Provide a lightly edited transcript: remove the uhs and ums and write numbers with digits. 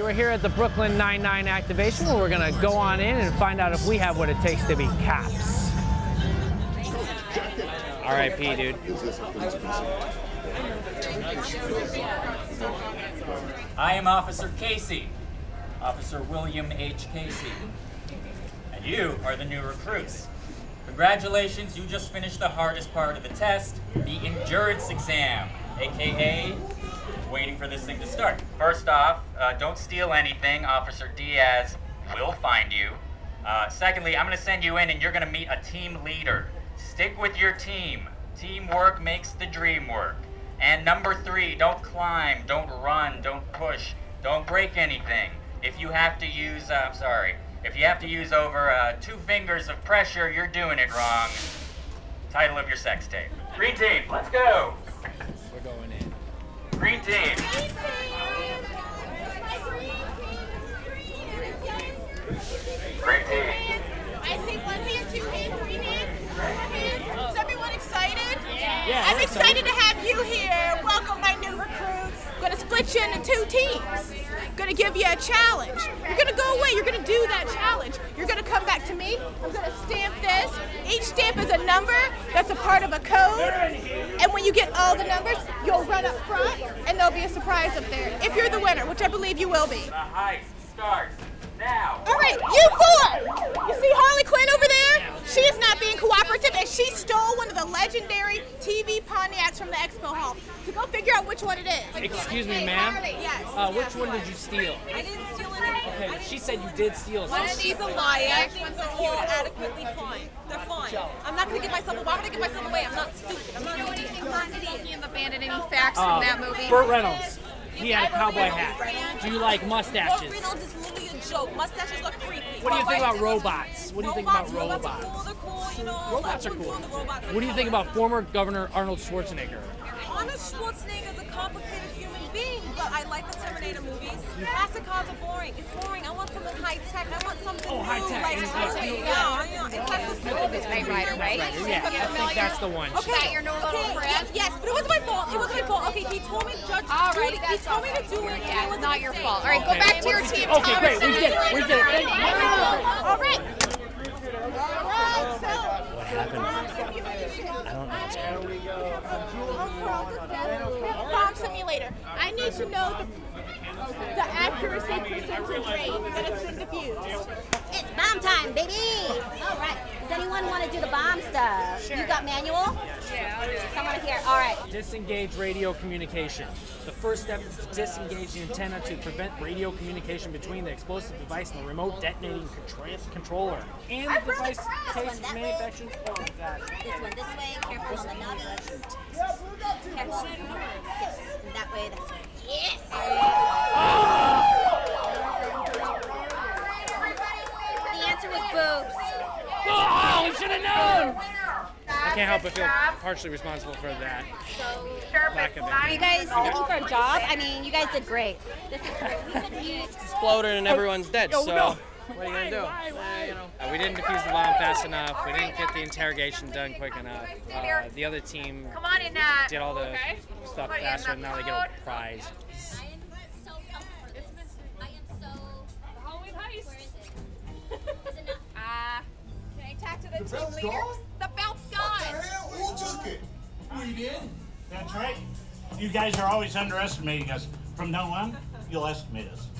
We're here at the Brooklyn Nine-Nine activation where we're going to go on in and find out if we have what it takes to be cops. R.I.P., dude. I am Officer Casey. Officer William H. Casey. And you are the new recruits. Congratulations, you just finished the hardest part of the test, the endurance exam, a.k.a. waiting for this thing to start. First off, don't steal anything. Officer Diaz will find you. Secondly, I'm going to send you in and you're going to meet a team leader. Stick with your team. Teamwork makes the dream work. And number three, don't climb, don't run, don't push, don't break anything. If you have to use, if you have to use over 2 fingers of pressure, you're doing it wrong. Title of your sex tape. Green team, let's go. We're going in. Green team. Green team. I see 1 hand, 2 hands, 3 hands, 4 hands. Is everyone excited? Yeah. I'm excited to have you here. Welcome, my new recruits. I'm gonna split you into 2 teams. I'm gonna give you a challenge. You're gonna go away. You're gonna do that challenge. You're gonna come back to me. I'm gonna stamp this. Each stamp is a number. That's a part of a code. And when you get all the numbers, you'll run up front, and there'll be a surprise up there. If you're the winner, which I believe you will be. The heist starts now. All right, you 4! You see Harley Quinn over there? She is not being cooperative, and she stole one of the legendary TV Pontiacs from the expo hall. So go figure out which one it is. Excuse me, ma'am? Yes. Which one did you steal? I didn't steal anything. Okay, she said you did steal something. One of these is Pontiac, one's a whole adequately fine. They're fine. I'm not going to give myself away. Why would I give myself away? I'm not stupid. I'm not an idiot. In the Bandit, any facts from that movie? Burt Reynolds. He had a cowboy hat. Do you like mustaches? Burt Reynolds is literally a joke. Mustaches are creepy. What do you think about robots? What do you think about robots? Robots are cool. You know, robots are cool. What do you think about former Governor Arnold Schwarzenegger? Arnold Schwarzenegger is a complicated human being, but I like the Terminator movies. Classic cars are boring. It's boring. I want something high tech. I want something new. Oh, high tech. It's like this movie is Knight Rider, right? Yeah, I think that's the one. Okay, your normal friend. Yes, but it was my fault. It was my fault. Okay, he told me to do it. He told me to do it. Yeah, it's not your fault. All right, go back to your team. Okay, great. We did it. We did it. All right. All right. What happened? I don't know. Bomb simulator. I need to know the accuracy percentage rate that it's been diffused. It's bomb time, baby! All right. Does anyone want to do the bomb stuff? Sure. You got manual? Yeah, I'll do it. Someone here. All right. Disengage radio communication. The first step is to disengage the antenna to prevent radio communication between the explosive device and the remote detonating controller. And the device case manufacturing. Oh, God. This one this way. Careful on the knob. Careful on the knob. Yes. That way. That's right. Yes. Oh. The answer was boobs. Oh, we should have known. I can't help but feel partially responsible for that. Are you guys looking for a job? I mean, you guys did great. This is great. Exploded and everyone's dead. So no. What are you gonna do? We didn't defuse the bomb fast enough. We didn't get the interrogation done quick enough. The other team did all the stuff faster, and now they get a prize. The belt's gone? The belt's gone. What the hell? Who took it? We did. That's right. You guys are always underestimating us. From now on, you'll estimate us.